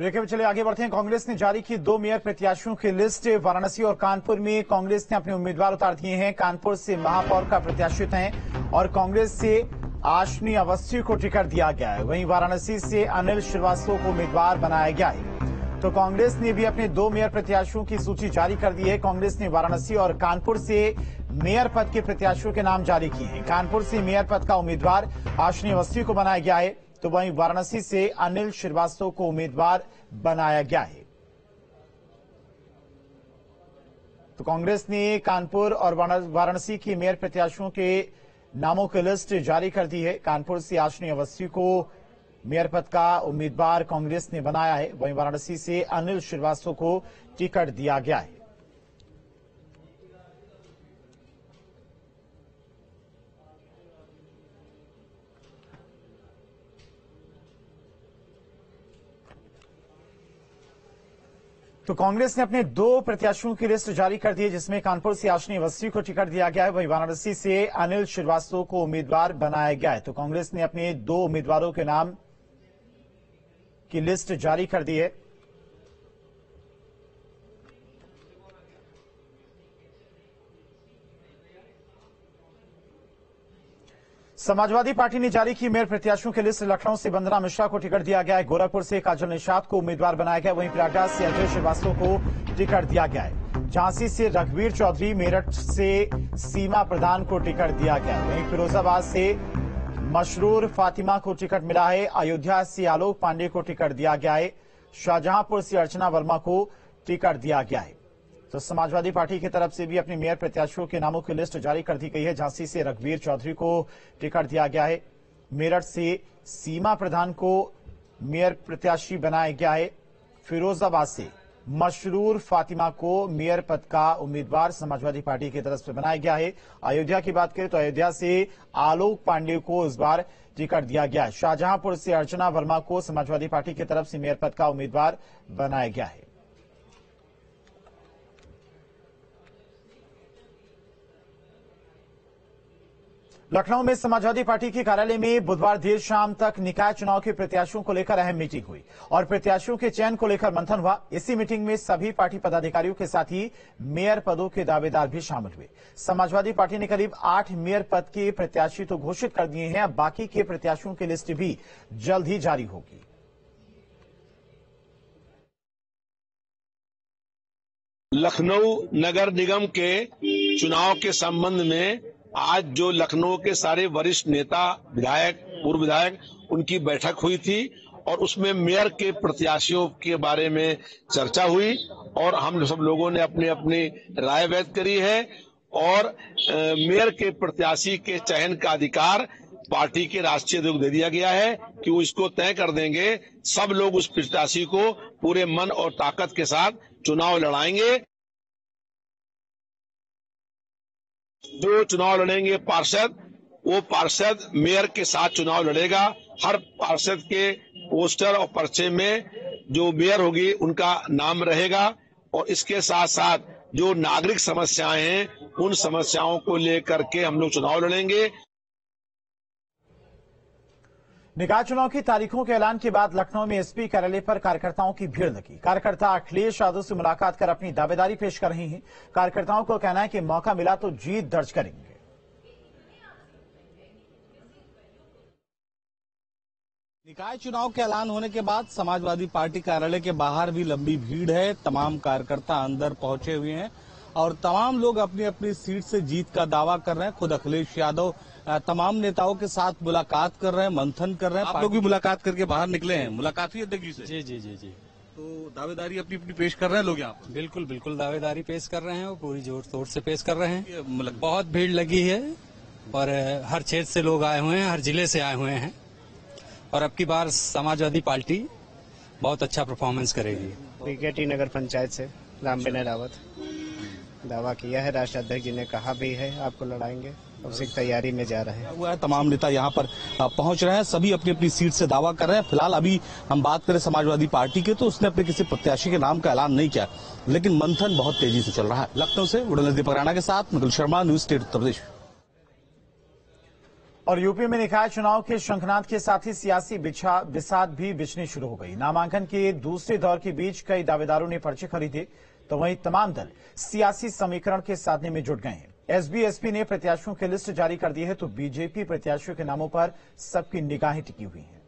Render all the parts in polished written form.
Break में चले आगे बढ़ते हैं। कांग्रेस ने जारी की दो मेयर प्रत्याशियों की लिस्ट। वाराणसी और कानपुर में कांग्रेस ने अपने उम्मीदवार उतार दिए हैं। कानपुर से महापौर का प्रत्याशित हैं और कांग्रेस से अश्विनी अवस्थी को टिकट दिया गया है। वहीं वाराणसी से अनिल श्रीवास्तव को उम्मीदवार बनाया गया है। तो कांग्रेस ने भी अपने दो मेयर प्रत्याशियों की सूची जारी कर दी है। कांग्रेस ने वाराणसी और कानपुर से मेयर पद के प्रत्याशियों के नाम जारी किए हैं। कानपुर से मेयर पद का उम्मीदवार अश्विनी अवस्थी को बनाया गया है, तो वहीं वाराणसी से अनिल श्रीवास्तव को उम्मीदवार बनाया गया है। तो कांग्रेस ने कानपुर और वाराणसी की मेयर प्रत्याशियों के नामों की लिस्ट जारी कर दी है। कानपुर से अश्विनी अवस्थी को मेयर पद का उम्मीदवार कांग्रेस ने बनाया है, वहीं वाराणसी से अनिल श्रीवास्तव को टिकट दिया गया है। तो कांग्रेस ने अपने दो प्रत्याशियों की लिस्ट जारी कर दी है, जिसमें कानपुर से अश्विनी अवस्थी को टिकट दिया गया है, वहीं वाराणसी से अनिल श्रीवास्तव को उम्मीदवार बनाया गया है। तो कांग्रेस ने अपने दो उम्मीदवारों के नाम की लिस्ट जारी कर दी है। समाजवादी पार्टी ने जारी की मेयर प्रत्याशियों की लिस्ट। लखनऊ से बंदना मिश्रा को टिकट दिया गया है। गोरखपुर से काजल निषाद को उम्मीदवार बनाया गया, वहीं प्रयागराज से अजय श्रीवास्तव को टिकट दिया गया है। झांसी से रघुवीर चौधरी, मेरठ से सीमा प्रधान को टिकट दिया गया, वहीं फिरोजाबाद से मशरूर फातिमा को टिकट मिला है। अयोध्या से आलोक पांडेय को टिकट दिया गया है। शाहजहांपुर से अर्चना वर्मा को टिकट दिया गया है। तो समाजवादी पार्टी की तरफ से भी अपने मेयर प्रत्याशियों के नामों की लिस्ट जारी कर दी गई है। झांसी से रघुवीर चौधरी को टिकट दिया गया है। मेरठ से सीमा प्रधान को मेयर प्रत्याशी बनाया गया है। फिरोजाबाद से मशरूर फातिमा को मेयर पद का उम्मीदवार समाजवादी पार्टी की तरफ से बनाया गया है। अयोध्या की बात करें तो अयोध्या से आलोक पांडेय को इस बार टिकट दिया गया है। शाहजहांपुर से अर्चना वर्मा को समाजवादी पार्टी की तरफ से मेयर पद का उम्मीदवार बनाया गया है। लखनऊ में समाजवादी पार्टी के कार्यालय में बुधवार देर शाम तक निकाय चुनाव के प्रत्याशियों को लेकर अहम मीटिंग हुई और प्रत्याशियों के चयन को लेकर मंथन हुआ। इसी मीटिंग में सभी पार्टी पदाधिकारियों के साथ ही मेयर पदों के दावेदार भी शामिल हुए। समाजवादी पार्टी ने करीब 8 मेयर पद के प्रत्याशी तो घोषित कर दिए हैं, अब बाकी के प्रत्याशियों की लिस्ट भी जल्द ही जारी होगी। लखनऊ नगर निगम के चुनाव के संबंध में आज जो लखनऊ के सारे वरिष्ठ नेता, विधायक, पूर्व विधायक, उनकी बैठक हुई थी और उसमें मेयर के प्रत्याशियों के बारे में चर्चा हुई और हम सब लोगों ने अपनी अपनी राय व्यक्त करी है और मेयर के प्रत्याशी के चयन का अधिकार पार्टी के राष्ट्रीय अध्यक्ष दे दिया गया है कि वो इसको तय कर देंगे। सब लोग उस प्रत्याशी को पूरे मन और ताकत के साथ चुनाव लड़ाएंगे। जो चुनाव लड़ेंगे पार्षद, वो पार्षद मेयर के साथ चुनाव लड़ेगा। हर पार्षद के पोस्टर और पर्चे में जो मेयर होगी उनका नाम रहेगा और इसके साथ साथ जो नागरिक समस्याएं हैं उन समस्याओं को लेकर के हम लोग चुनाव लड़ेंगे। निकाय चुनाव की तारीखों के ऐलान के बाद लखनऊ में एसपी कार्यालय पर कार्यकर्ताओं की भीड़ लगी। कार्यकर्ता अखिलेश यादव से मुलाकात कर अपनी दावेदारी पेश कर रहे हैं। कार्यकर्ताओं को कहना है कि मौका मिला तो जीत दर्ज करेंगे। निकाय चुनाव के ऐलान होने के बाद समाजवादी पार्टी कार्यालय के बाहर भी लंबी भीड़ है। तमाम कार्यकर्ता अंदर पहुंचे हुए हैं और तमाम लोग अपनी अपनी सीट से जीत का दावा कर रहे हैं। खुद अखिलेश यादव तमाम नेताओं के साथ मुलाकात कर रहे हैं, मंथन कर रहे हैं। आप लोग भी मुलाकात करके बाहर निकले हैं, मुलाकात हुई अध्यक्ष जी से? जी जी जी जी। तो दावेदारी अपनी अपनी पेश कर रहे हैं लोग? आप बिल्कुल बिल्कुल दावेदारी पेश कर रहे हैं और पूरी जोर शोर से पेश कर रहे हैं। बहुत भीड़ लगी है और हर क्षेत्र से लोग आए हुए हैं, हर जिले से आए हुए हैं और अब की बार समाजवादी पार्टी बहुत अच्छा परफॉर्मेंस करेगी। बीकेटी नगर पंचायत से राम विनय रावत दावा किया है, राष्ट्रीय अध्यक्ष जी ने कहा भी है आपको लड़ाएंगे, उसकी तैयारी में जा रहे हैं। हुआ है, तमाम नेता यहाँ पर पहुंच रहे हैं, सभी अपनी अपनी सीट से दावा कर रहे हैं। फिलहाल अभी हम बात करें समाजवादी पार्टी के तो उसने अपने किसी प्रत्याशी के नाम का ऐलान नहीं किया, लेकिन मंथन बहुत तेजी से चल रहा है। लखनऊ से उड़नदीप राणा के साथ मिथुल शर्मा, न्यूज स्टेट, उत्तर प्रदेश। और यूपी में निकाय चुनाव के शंखनाद के साथ ही सियासी बिसात भी बिछनी शुरू हो गई। नामांकन के दूसरे दौर के बीच कई दावेदारों ने पर्चे खरीदे तो वहीं तमाम दल सियासी समीकरण के साधने में जुट गए हैं। एसबीएसपी ने प्रत्याशियों की लिस्ट जारी कर दी है तो बीजेपी प्रत्याशियों के नामों पर सबकी निगाहें टिकी हुई हैं।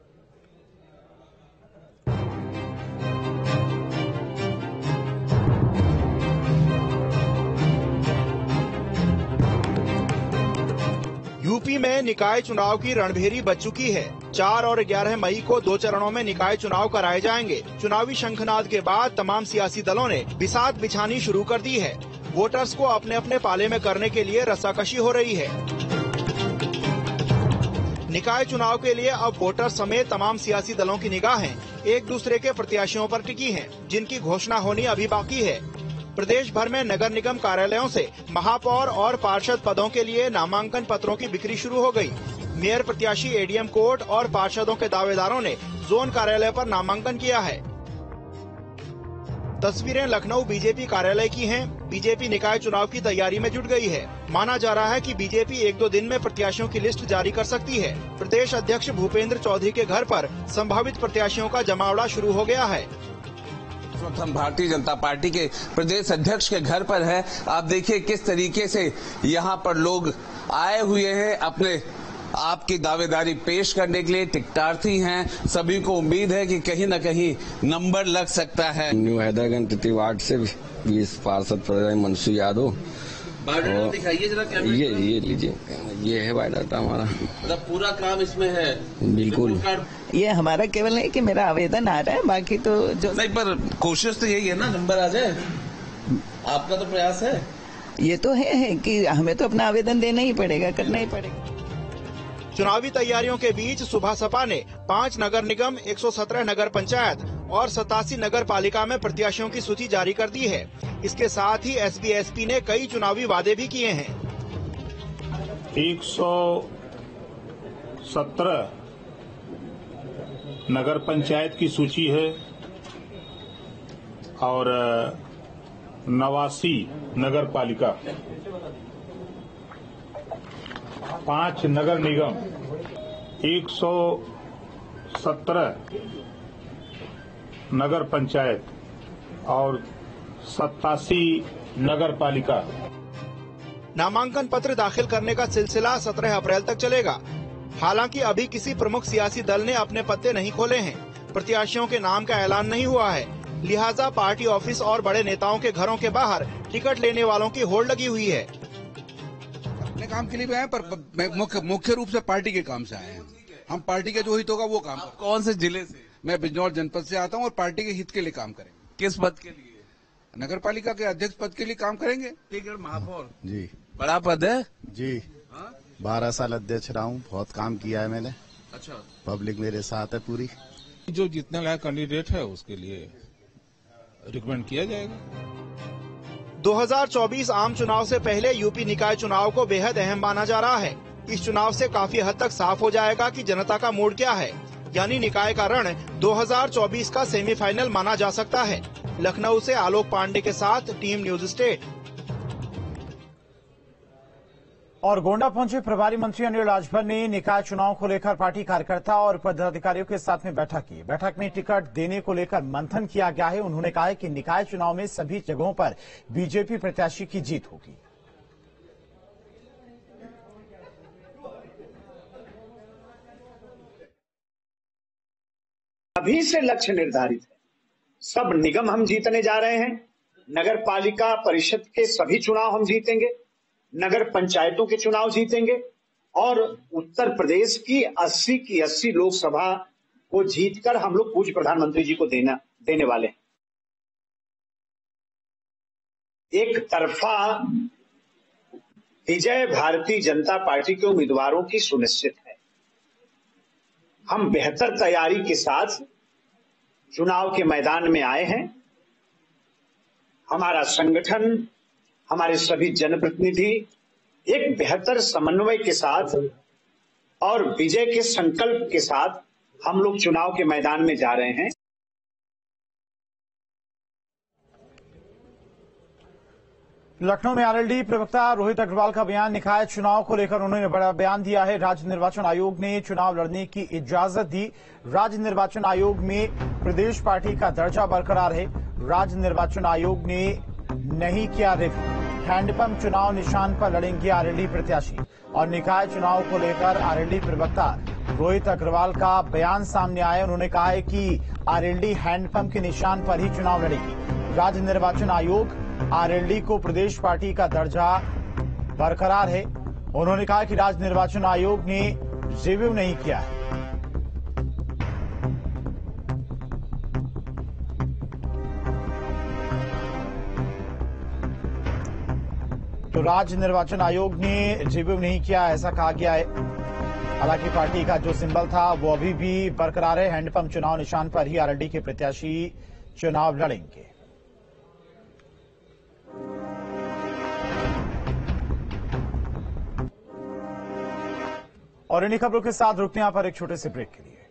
यूपी में निकाय चुनाव की रणभेरी बच चुकी है। 4 और 11 मई को 2 चरणों में निकाय चुनाव कराए जाएंगे। चुनावी शंखनाद के बाद तमाम सियासी दलों ने बिसात बिछानी शुरू कर दी है। वोटर्स को अपने अपने पाले में करने के लिए रस्साकशी हो रही है। निकाय चुनाव के लिए अब वोटर समेत तमाम सियासी दलों की निगाहें एक दूसरे के प्रत्याशियों पर टिकी हैं, जिनकी घोषणा होनी अभी बाकी है। प्रदेश भर में नगर निगम कार्यालयों से महापौर और पार्षद पदों के लिए नामांकन पत्रों की बिक्री शुरू हो गई। मेयर प्रत्याशी एडीएम कोर्ट और पार्षदों के दावेदारों ने जोन कार्यालय पर नामांकन किया है। तस्वीरें लखनऊ बीजेपी कार्यालय की हैं। बीजेपी निकाय चुनाव की तैयारी में जुट गई है। माना जा रहा है कि बीजेपी 1-2 दिन में प्रत्याशियों की लिस्ट जारी कर सकती है। प्रदेश अध्यक्ष भूपेंद्र चौधरी के घर पर संभावित प्रत्याशियों का जमावड़ा शुरू हो गया है। हम भारतीय जनता पार्टी के प्रदेश अध्यक्ष के घर पर हैं। आप देखिए किस तरीके से यहाँ पर लोग आए हुए हैं अपने आपकी दावेदारी पेश करने के लिए। टिकटार्थी हैं, सभी को उम्मीद है कि कहीं न कहीं नंबर लग सकता है। न्यू हैदरगंज तृतीय वार्ड से 20 पार्षद मनसू यादव दिखाइए जरा, ये लीजिए, ये है बायोडाटा हमारा, मतलब पूरा काम इसमें है। बिल्कुल ये हमारा केवल है कि मेरा आवेदन आ रहा है, बाकी तो जो नहीं, पर कोशिश तो यही है ना नंबर आ जाए, आपका तो प्रयास है। ये तो है कि हमें तो अपना आवेदन देना ही पड़ेगा, करना ही पड़ेगा। चुनावी तैयारियों के बीच सुबह सपा ने 5 नगर निगम, 117 नगर पंचायत और 87 नगर पालिका में प्रत्याशियों की सूची जारी कर दी है। इसके साथ ही एसबीएसपी ने कई चुनावी वादे भी किए हैं। 117 नगर पंचायत की सूची है और 89 नगर पालिका, 5 नगर निगम, 117 नगर पंचायत और 87 नगर पालिका। नामांकन पत्र दाखिल करने का सिलसिला 17 अप्रैल तक चलेगा। हालांकि अभी किसी प्रमुख सियासी दल ने अपने पत्ते नहीं खोले हैं। प्रत्याशियों के नाम का ऐलान नहीं हुआ है, लिहाजा पार्टी ऑफिस और बड़े नेताओं के घरों के बाहर टिकट लेने वालों की होड़ लगी हुई है। अपने काम के लिए भी आए, पर मुख्य रूप से पार्टी के काम से आए हैं। हम पार्टी के जो हित होगा वो काम। कौन से जिले से? मैं बिजनौर जनपद से आता हूँ और पार्टी के हित के लिए काम करें। किस पद के लिए? नगर पालिका के अध्यक्ष पद के लिए काम करेंगे। महापौर जी बड़ा पद है जी, 12 साल अध्यक्ष रहा हूँ, बहुत काम किया है मैंने। अच्छा, पब्लिक मेरे साथ है पूरी। जो जितना लायक कैंडिडेट है उसके लिए रिकमेंड किया जाएगा। 2024 आम चुनाव से पहले यूपी निकाय चुनाव को बेहद अहम माना जा रहा है। इस चुनाव से काफी हद तक साफ हो जाएगा कि जनता का मूड क्या है, यानी निकाय का रण 2024 का सेमीफाइनल माना जा सकता है। लखनऊ से आलोक पांडेय के साथ टीम न्यूज स्टेट। और गोंडा पहुंचे प्रभारी मंत्री अनिल राजभर ने निकाय चुनाव को लेकर पार्टी कार्यकर्ता और पदाधिकारियों के साथ में बैठक की। बैठक में टिकट देने को लेकर मंथन किया गया है। उन्होंने कहा है कि निकाय चुनाव में सभी जगहों पर बीजेपी प्रत्याशी की जीत होगी। अभी से लक्ष्य निर्धारित है, सब निगम हम जीतने जा रहे हैं, नगर पालिका परिषद के सभी चुनाव हम जीतेंगे, नगर पंचायतों के चुनाव जीतेंगे और उत्तर प्रदेश की 80 लोकसभा को जीतकर हम लोग पूज्य प्रधानमंत्री जी को देने वाले हैं। एक तरफा विजय भारतीय जनता पार्टी के उम्मीदवारों की सुनिश्चित है। हम बेहतर तैयारी के साथ चुनाव के मैदान में आए हैं। हमारा संगठन, हमारे सभी जनप्रतिनिधि एक बेहतर समन्वय के साथ और विजय के संकल्प के साथ हम लोग चुनाव के मैदान में जा रहे हैं। लखनऊ में आरएलडी प्रवक्ता रोहित अग्रवाल का बयान, निकाय चुनाव को लेकर उन्होंने बड़ा बयान दिया है। राज्य निर्वाचन आयोग ने चुनाव लड़ने की इजाजत दी। राज्य निर्वाचन आयोग में प्रदेश पार्टी का दर्जा बरकरार है। राज्य निर्वाचन आयोग ने नहीं किया रिव्यू। हैंडपंप चुनाव निशान पर लड़ेंगे आरएलडी प्रत्याशी। और निकाय चुनाव को लेकर आरएलडी प्रवक्ता रोहित अग्रवाल का बयान सामने आया। उन्होंने कहा है कि आरएलडी हैंडपंप के निशान पर ही चुनाव लड़ेगी। राज्य निर्वाचन आयोग आरएलडी को प्रदेश पार्टी का दर्जा बरकरार है। उन्होंने कहा कि राज्य निर्वाचन आयोग ने रिव्यू नहीं किया है। तो राज्य निर्वाचन आयोग ने रिव्यू नहीं किया ऐसा कहा गया है। हालांकि पार्टी का जो सिंबल था वो अभी भी बरकरार है। हैंडपंप चुनाव निशान पर ही आरएलडी के प्रत्याशी चुनाव लड़ेंगे। और इन्हीं खबरों के साथ रुकते हैं यहां पर एक छोटे से ब्रेक के लिए।